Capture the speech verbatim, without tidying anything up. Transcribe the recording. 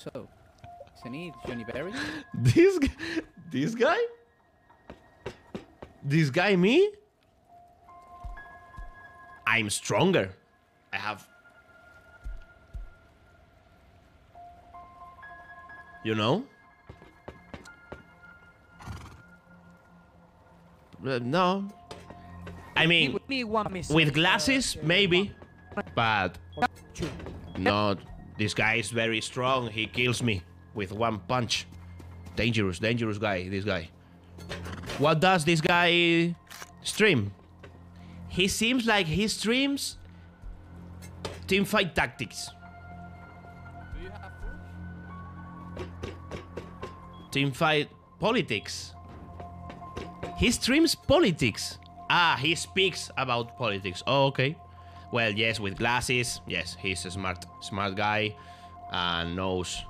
So, Sunny, Johnny Berry? This, this guy? This guy, me? I'm stronger. I have... You know? No. I mean, with glasses, maybe. But... No, this guy is very strong. He kills me with one punch. Dangerous, dangerous guy, this guy. What does this guy stream? He seems like he streams teamfight tactics. Do you have food? Teamfight politics. He streams politics. Ah, he speaks about politics. Oh, okay. Well, yes, with glasses. Yes, he's a smart, smart guy and knows